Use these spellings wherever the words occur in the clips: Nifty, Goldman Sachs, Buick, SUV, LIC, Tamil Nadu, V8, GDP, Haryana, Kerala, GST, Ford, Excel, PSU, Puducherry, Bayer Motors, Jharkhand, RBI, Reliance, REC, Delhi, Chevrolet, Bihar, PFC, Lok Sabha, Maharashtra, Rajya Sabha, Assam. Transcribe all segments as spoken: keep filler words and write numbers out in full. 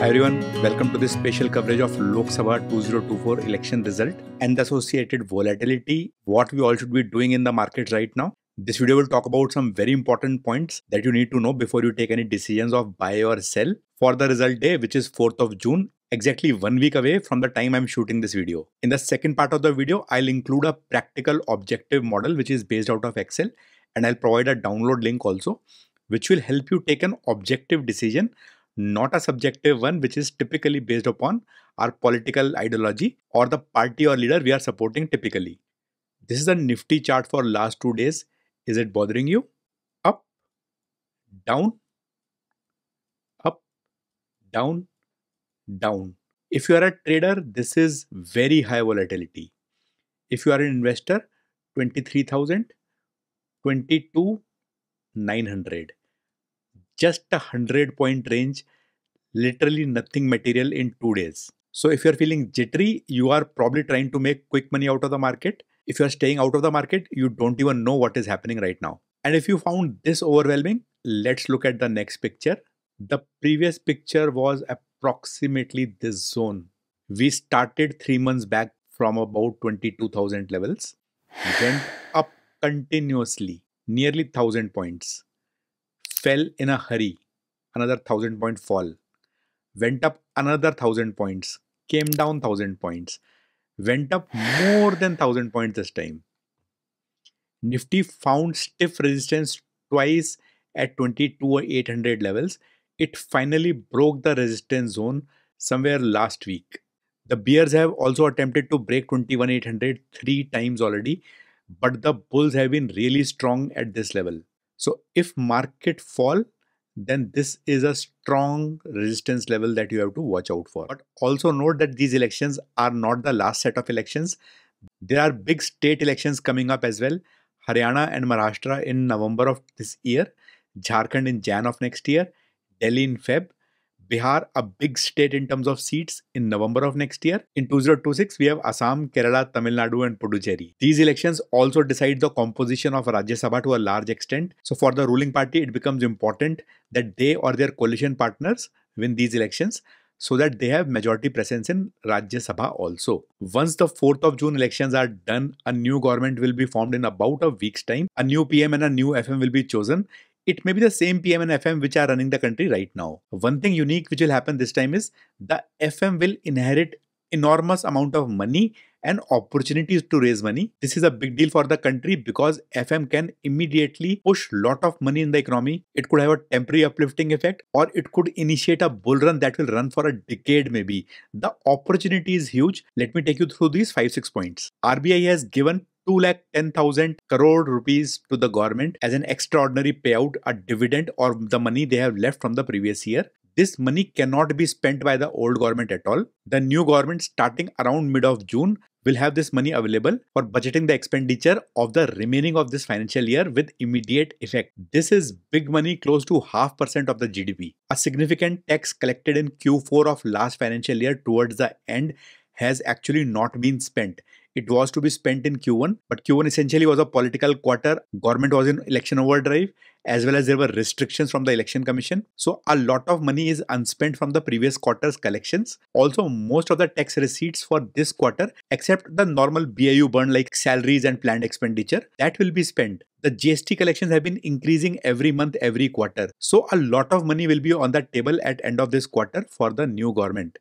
Hi everyone, welcome to this special coverage of Lok Sabha two thousand twenty-four election result and the associated volatility, what we all should be doing in the market right now. This video will talk about some very important points that you need to know before you take any decisions of buy or sell for the result day, which is fourth of June, exactly one week away from the time I'm shooting this video. In the second part of the video, I'll include a practical objective model which is based out of Excel, and I'll provide a download link also, which will help you take an objective decision, not a subjective one, which is typically based upon our political ideology or the party or leader we are supporting typically. This is a Nifty chart for last two days. Is it bothering you? Up, down, up, down, down. If you are a trader, this is very high volatility. If you are an investor, twenty-three thousand, twenty-two thousand nine hundred. Just a hundred point range, literally nothing material in two days. So if you're feeling jittery, you are probably trying to make quick money out of the market. If you're staying out of the market, you don't even know what is happening right now. And if you found this overwhelming, let's look at the next picture. The previous picture was approximately this zone. We started three months back from about twenty-two thousand levels, went up continuously, nearly one thousand points. Fell in a hurry, another thousand point fall, went up another thousand points, came down thousand points, went up more than thousand points this time. Nifty found stiff resistance twice at twenty-two thousand eight hundred levels. It finally broke the resistance zone somewhere last week. The bears have also attempted to break twenty-one thousand eight hundred three times already, but the bulls have been really strong at this level. So if market fall, then this is a strong resistance level that you have to watch out for. But also note that these elections are not the last set of elections. There are big state elections coming up as well. Haryana and Maharashtra in November of this year, Jharkhand in Jan of next year, Delhi in Feb, Bihar, a big state in terms of seats, in November of next year. In two thousand twenty-six, we have Assam, Kerala, Tamil Nadu and Puducherry. These elections also decide the composition of Rajya Sabha to a large extent. So for the ruling party, it becomes important that they or their coalition partners win these elections so that they have majority presence in Rajya Sabha also. Once the fourth of June elections are done, a new government will be formed in about a week's time. A new P M and a new F M will be chosen. It may be the same P M and F M which are running the country right now. One thing unique which will happen this time is the F M will inherit enormous amount of money and opportunities to raise money. This is a big deal for the country because F M can immediately push lot of money in the economy. It could have a temporary uplifting effect, or it could initiate a bull run that will run for a decade maybe. The opportunity is huge. Let me take you through these five six points. R B I has given two lakh ten thousand crore rupees to the government as an extraordinary payout, a dividend or the money they have left from the previous year. This money cannot be spent by the old government at all. The new government starting around mid of June will have this money available for budgeting the expenditure of the remaining of this financial year with immediate effect. This is big money, close to half percent of the G D P. A significant tax collected in Q four of last financial year towards the end has actually not been spent. It was to be spent in Q one, but Q one essentially was a political quarter. Government was in election overdrive, as well as there were restrictions from the Election Commission. So a lot of money is unspent from the previous quarter's collections. Also, most of the tax receipts for this quarter, except the normal B A U burn like salaries and planned expenditure, that will be spent. The G S T collections have been increasing every month, every quarter. So a lot of money will be on the table at end of this quarter for the new government.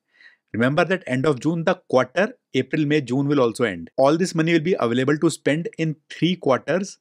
Remember that end of June, the quarter, April, May, June will also end. All this money will be available to spend in three quarters,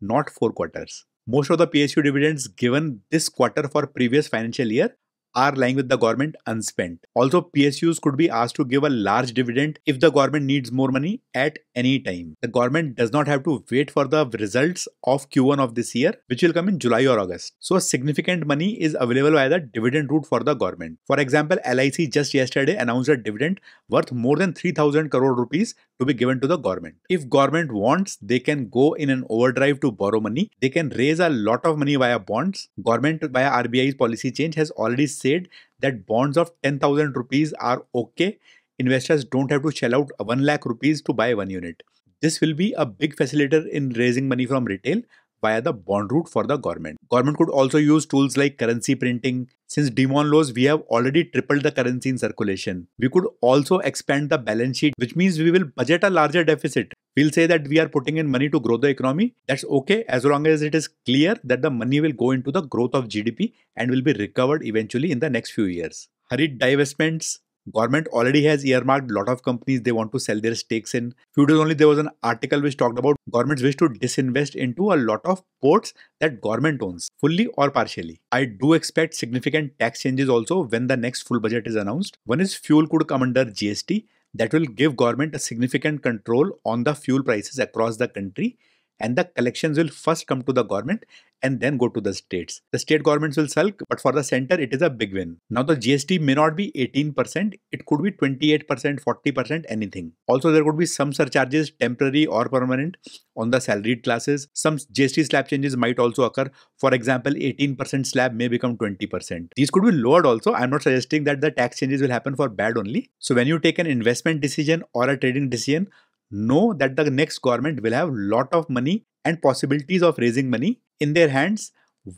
not four quarters. Most of the P S U dividends given this quarter for previous financial year are lying with the government unspent. Also, P S Us could be asked to give a large dividend if the government needs more money at any time. The government does not have to wait for the results of Q one of this year, which will come in July or August. So significant money is available via the dividend route for the government. For example, L I C just yesterday announced a dividend worth more than three thousand crore rupees to be given to the government. If government wants, they can go in an overdrive to borrow money. They can raise a lot of money via bonds. Government via R B I's policy change has already said that bonds of ten thousand rupees are okay. Investors don't have to shell out one lakh rupees to buy one unit. This will be a big facilitator in raising money from retail via the bond route for the government. Government could also use tools like currency printing, Since demonetization laws, we have already tripled the currency in circulation. We could also expand the balance sheet, which means we will budget a larger deficit. We'll say that we are putting in money to grow the economy. That's okay as long as it is clear that the money will go into the growth of G D P and will be recovered eventually in the next few years. Hurried divestments. Government already has earmarked a lot of companies they want to sell their stakes in. Few days only there was an article which talked about government's wish to disinvest into a lot of ports that government owns, fully or partially. I do expect significant tax changes also when the next full budget is announced. One is fuel could come under G S T. That will give government a significant control on the fuel prices across the country, and the collections will first come to the government and then go to the states. The state governments will sulk, but for the center, it is a big win. Now, the G S T may not be eighteen percent, it could be twenty-eight percent, forty percent, anything. Also, there could be some surcharges, temporary or permanent, on the salaried classes. Some G S T slab changes might also occur. For example, eighteen percent slab may become twenty percent. These could be lowered also. I'm not suggesting that the tax changes will happen for bad only. So, when you take an investment decision or a trading decision, know that the next government will have a lot of money and possibilities of raising money in their hands.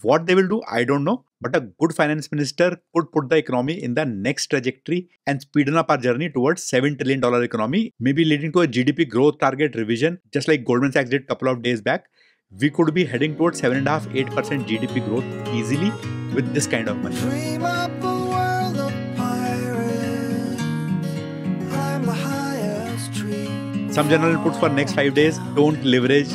What they will do, I don't know. But a good finance minister could put the economy in the next trajectory and speeden up our journey towards seven trillion dollar economy, maybe leading to a G D P growth target revision, just like Goldman Sachs did a couple of days back. We could be heading towards seven point five to eight percent G D P growth easily with this kind of money. Some general inputs for next five days. Don't leverage.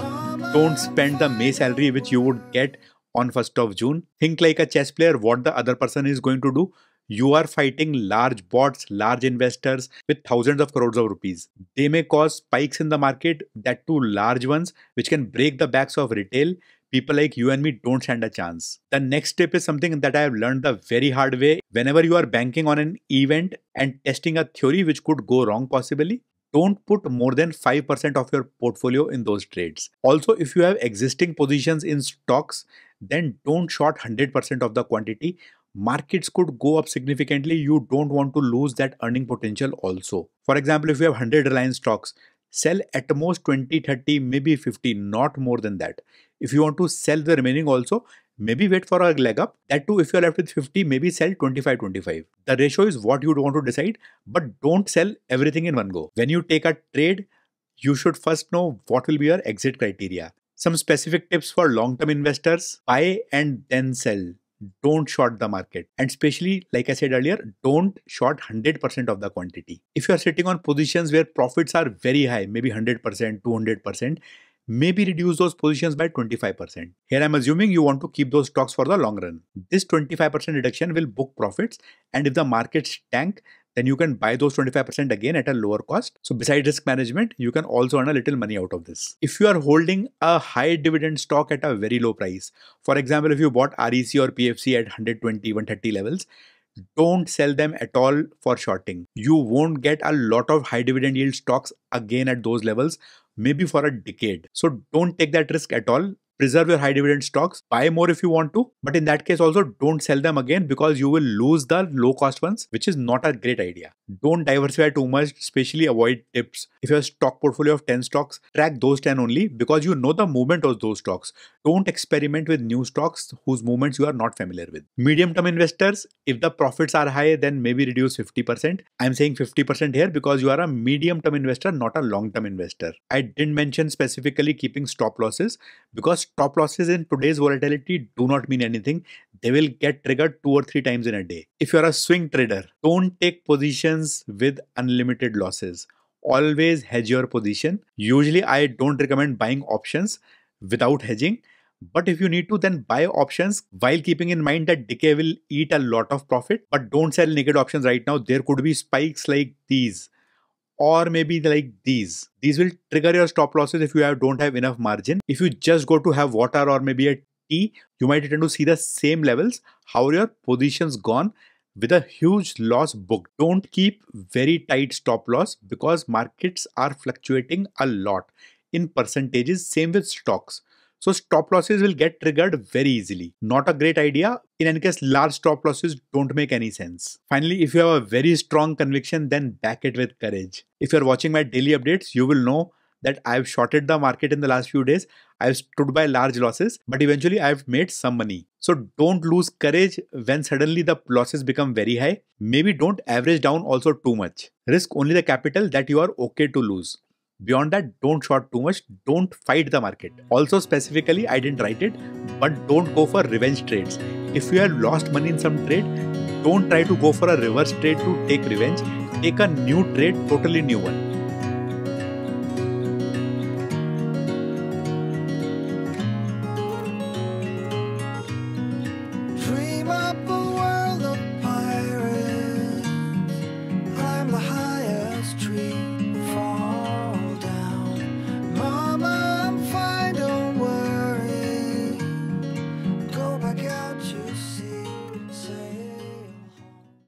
Don't spend the May salary which you would get on first of June. Think like a chess player what the other person is going to do. You are fighting large bots, large investors with thousands of crores of rupees. They may cause spikes in the market, that too large ones, which can break the backs of retail. People like you and me don't stand a chance. The next step is something that I have learned the very hard way. Whenever you are banking on an event and testing a theory which could go wrong possibly, don't put more than five percent of your portfolio in those trades. Also, if you have existing positions in stocks, then don't short one hundred percent of the quantity. Markets could go up significantly. You don't want to lose that earning potential also. For example, if you have one hundred Reliance stocks, sell at most twenty, thirty, maybe fifty, not more than that. If you want to sell the remaining also, maybe wait for a leg up. That too, if you're left with fifty, maybe sell twenty-five, twenty-five. The ratio is what you'd want to decide, but don't sell everything in one go. When you take a trade, you should first know what will be your exit criteria. Some specific tips for long-term investors: buy and then sell. Don't short the market. And especially, like I said earlier, don't short one hundred percent of the quantity. If you're sitting on positions where profits are very high, maybe one hundred percent, two hundred percent, maybe reduce those positions by twenty-five percent. Here I'm assuming you want to keep those stocks for the long run. This twenty-five percent reduction will book profits, and if the markets tank, then you can buy those twenty-five percent again at a lower cost. So besides risk management, you can also earn a little money out of this. If you are holding a high dividend stock at a very low price, for example, if you bought R E C or P F C at one twenty, one thirty levels, don't sell them at all for shorting. You won't get a lot of high dividend yield stocks again at those levels, maybe for a decade. So don't take that risk at all. Preserve your high dividend stocks, buy more if you want to, but in that case also don't sell them again because you will lose the low cost ones, which is not a great idea. Don't diversify too much, especially avoid dips. If you have a stock portfolio of ten stocks, track those ten only because you know the movement of those stocks. Don't experiment with new stocks whose movements you are not familiar with. Medium term investors, if the profits are high, then maybe reduce fifty percent. I'm saying fifty percent here because you are a medium term investor, not a long term investor. I didn't mention specifically keeping stop losses because stop losses in today's volatility do not mean anything. They will get triggered two or three times in a day. If you are a swing trader, don't take positions with unlimited losses. Always hedge your position. Usually, I don't recommend buying options without hedging. But if you need to, then buy options while keeping in mind that decay will eat a lot of profit. But don't sell naked options right now. There could be spikes like these, or maybe like these. These will trigger your stop losses if you have, don't have enough margin. If you just go to have water or maybe a tea, you might tend to see the same levels, how your position's gone with a huge loss booked. Don't keep very tight stop loss because markets are fluctuating a lot in percentages, same with stocks. So stop losses will get triggered very easily. Not a great idea. In any case, large stop losses don't make any sense. Finally, if you have a very strong conviction, then back it with courage. If you're watching my daily updates, you will know that I've shorted the market in the last few days. I've stood by large losses, but eventually I've made some money. So don't lose courage when suddenly the losses become very high. Maybe don't average down also too much. Risk only the capital that you are okay to lose. Beyond that, don't short too much. Don't fight the market. Also specifically, I didn't write it, but don't go for revenge trades. If you have lost money in some trade, don't try to go for a reverse trade to take revenge. Take a new trade, totally new one.